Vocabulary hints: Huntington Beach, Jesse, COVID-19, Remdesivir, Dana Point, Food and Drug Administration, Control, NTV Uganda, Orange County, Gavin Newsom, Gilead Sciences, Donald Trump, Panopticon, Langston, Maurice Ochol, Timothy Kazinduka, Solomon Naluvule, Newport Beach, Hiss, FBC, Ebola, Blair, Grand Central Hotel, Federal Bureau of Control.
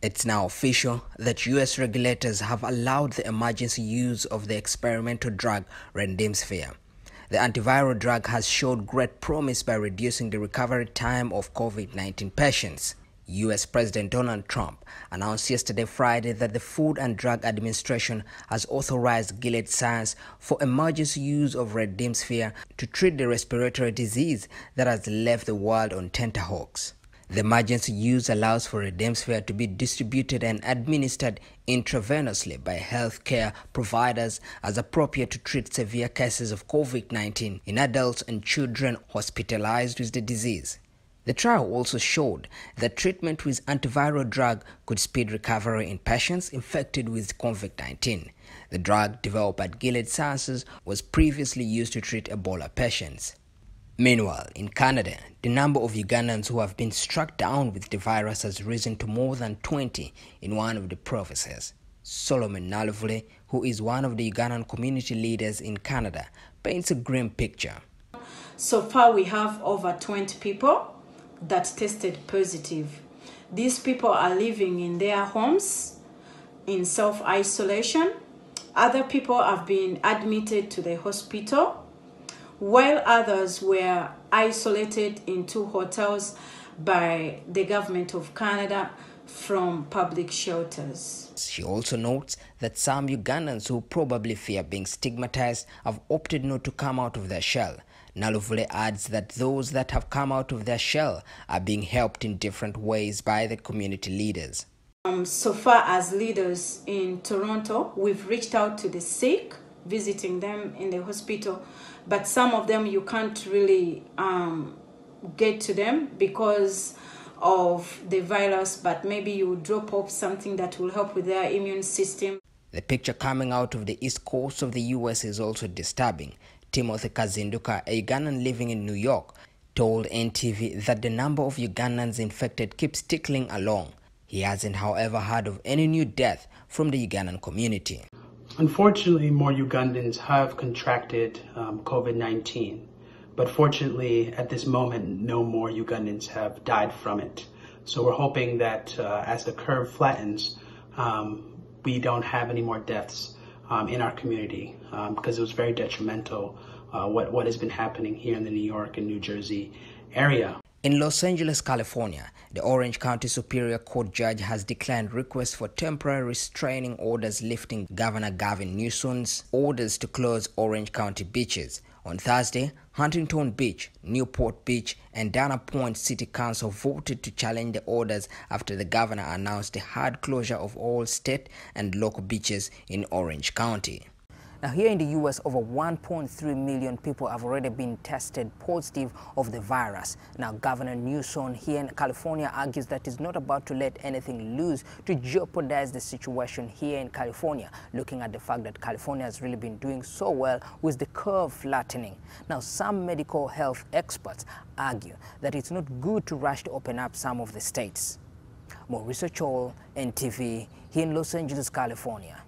It's now official that US regulators have allowed the emergency use of the experimental drug Remdesivir. The antiviral drug has showed great promise by reducing the recovery time of COVID-19 patients. US President Donald Trump announced yesterday Friday that the Food and Drug Administration has authorized Gilead Sciences for emergency use of Remdesivir to treat the respiratory disease that has left the world on tenterhooks. The emergency use allows for Remdesivir to be distributed and administered intravenously by healthcare providers as appropriate to treat severe cases of COVID-19 in adults and children hospitalized with the disease. The trial also showed that treatment with antiviral drug could speed recovery in patients infected with COVID-19. The drug developed at Gilead Sciences was previously used to treat Ebola patients. Meanwhile, in Canada, the number of Ugandans who have been struck down with the virus has risen to more than 20 in one of the provinces. Solomon Naluvule, who is one of the Ugandan community leaders in Canada, paints a grim picture. So far we have over 20 people that tested positive. These people are living in their homes in self-isolation. Other people have been admitted to the hospital, while others were isolated in two hotels by the government of Canada from public shelters. She also notes that some Ugandans who probably fear being stigmatized have opted not to come out of their shell. Naluvule adds that those that have come out of their shell are being helped in different ways by the community leaders. So far as leaders in Toronto, we've reached out to the sick, visiting them in the hospital, but some of them you can't really get to them because of the virus, but maybe you drop off something that will help with their immune system. The picture coming out of the east coast of the US is also disturbing. Timothy Kazinduka, a Ugandan living in New York, told NTV that the number of Ugandans infected keeps tickling along. He hasn't, however, heard of any new death from the Ugandan community. Unfortunately, more Ugandans have contracted COVID-19, but fortunately, at this moment, no more Ugandans have died from it. So we're hoping that as the curve flattens, we don't have any more deaths in our community, because it was very detrimental what has been happening here in the New York and New Jersey area. In Los Angeles, California, the Orange County Superior Court judge has declined requests for temporary restraining orders lifting Governor Gavin Newsom's orders to close Orange County beaches. On Thursday, Huntington Beach, Newport Beach, and Dana Point City Council voted to challenge the orders after the governor announced the hard closure of all state and local beaches in Orange County. Now, here in the U.S., over 1.3 million people have already been tested positive of the virus. Now, Governor Newsom here in California argues that he's not about to let anything loose to jeopardize the situation here in California, looking at the fact that California has really been doing so well with the curve flattening. Now, some medical health experts argue that it's not good to rush to open up some of the states. Maurice Ochol, NTV, here in Los Angeles, California.